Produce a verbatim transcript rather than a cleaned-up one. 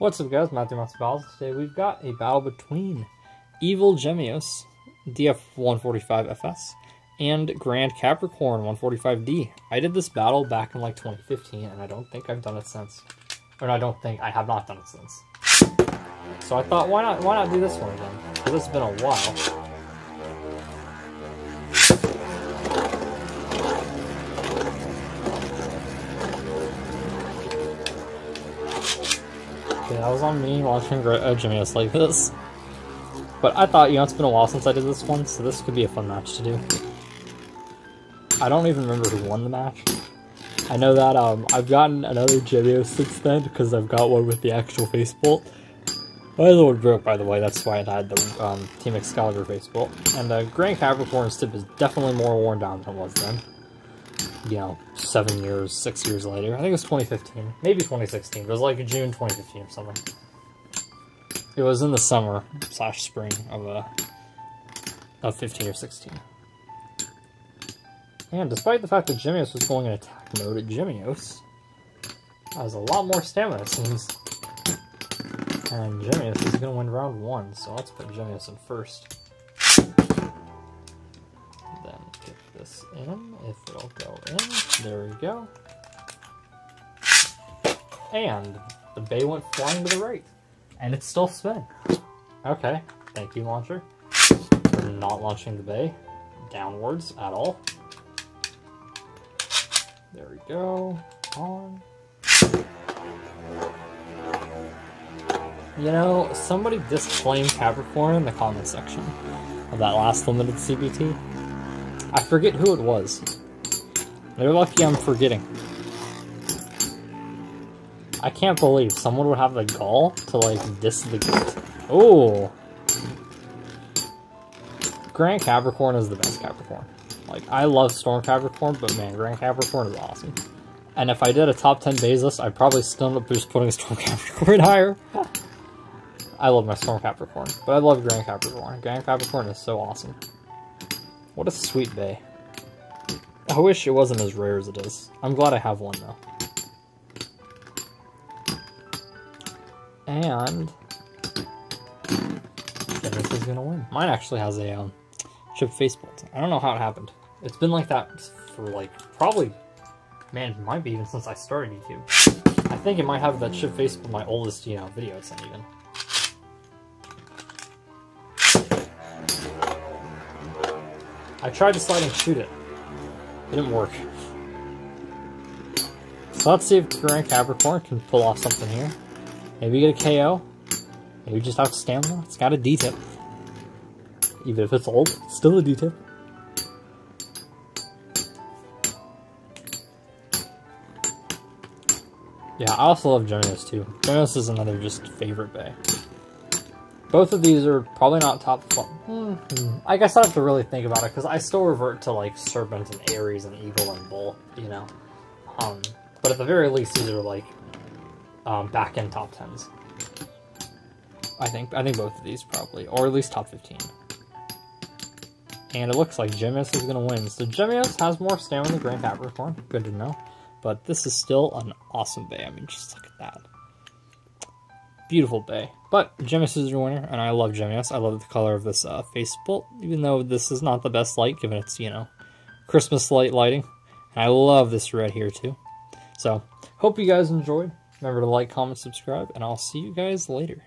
What's up guys, Matt's Bey Battles. Today we've got a battle between Evil Gemios, D F one forty-five F S, and Grand Capricorn, one forty-five D. I did this battle back in like twenty fifteen, and I don't think I've done it since. Or no, I don't think, I have not done it since. So I thought, why not, why not do this one again? Because it's been a while. That was on me watching uh, Gemios like this. But I thought, you know, it's been a while since I did this one, so this could be a fun match to do. I don't even remember who won the match. I know that um, I've gotten another Gemios since then, because I've got one with the actual face bolt. My other one broke, by the way, that's why it had the um, Team Excalibur face bolt. And the uh, Grand Capricorn's tip is definitely more worn down than it was then. You know, seven years, six years later. I think it was twenty fifteen, maybe twenty sixteen. It was like June twenty fifteen or something. It was in the summer slash spring of uh, of fifteen or sixteen. And despite the fact that Gemios was going in attack mode at Gemios, has a lot more stamina, it seems. And Gemios is going to win round one, so let's put Gemios in first. This in, if it'll go in, there we go. And the bay went flying to the right, and it's still spinning. Okay, thank you, launcher, for not launching the bay downwards at all. There we go. On. You know, somebody disclaimed Capricorn in the comment section of that last limited C B T. I forget who it was. They're lucky I'm forgetting. I can't believe someone would have the gall to like diss the gate. Oh, Grand Capricorn is the best Capricorn. Like, I love Storm Capricorn, but man, Grand Capricorn is awesome. And if I did a top ten bays list, I'd probably still end up just putting Storm Capricorn higher. I love my Storm Capricorn, but I love Grand Capricorn. Grand Capricorn is so awesome. What a sweet bay. I wish it wasn't as rare as it is. I'm glad I have one, though. And Gemios is gonna win. Mine actually has a um, chip face bolt. I don't know how it happened. It's been like that for, like, probably, man, it might be even since I started YouTube. I think it might have that chip face bolt, my oldest, you know, video it's not even. I tried to slide and shoot it. It didn't work. So let's see if Grand Capricorn can pull off something here. Maybe get a K O. Maybe just out stamina. It's got a D-tip. Even if it's old, it's still a D-tip. Yeah, I also love Gemios too. Gemios is another just favorite bay. Both of these are probably not top. Mm-hmm. I guess I'll have to really think about it, because I still revert to like Serpent and Aries and Eagle and Bull, you know. Um, but at the very least, these are like um, back end top tens. I think I think both of these probably, or at least top fifteen. And it looks like Gemios is going to win. So Gemios has more stamina than Grand Capricorn. Good to know. But this is still an awesome bay. I mean, just look at that. Beautiful bay. But Gemios is your winner, and I love Gemios. I love the color of this uh, face bolt, even though this is not the best light, given it's, you know, Christmas light lighting. And I love this red here, too. So, hope you guys enjoyed. Remember to like, comment, subscribe, and I'll see you guys later.